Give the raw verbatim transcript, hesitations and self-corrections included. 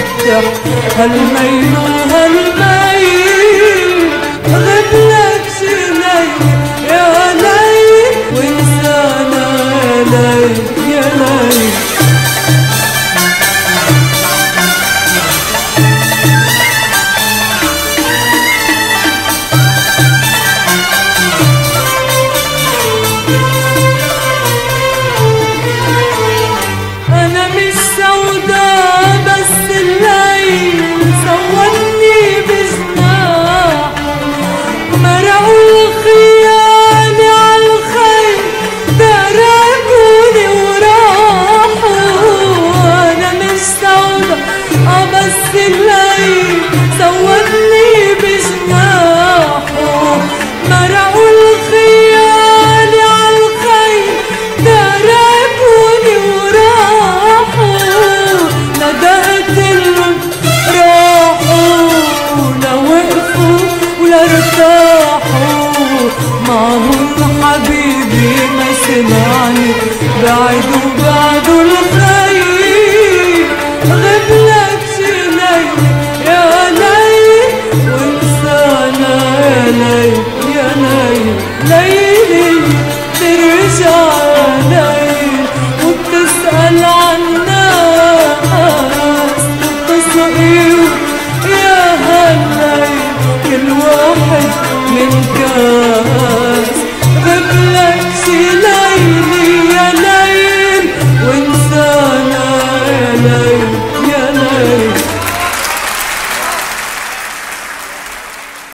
تودع هالميل وهالميل اغيب لك زنايل يا ليل وانسانا يا ليل يا ليل. بعد وبعد الخير غيب لك زنايل يا ليل وانسانا يا ليل يا ليل. ليل ترجع يا ليل وبتسأل عن ناس وبتصغير يا هالليل كل واحد من كاس غيب لك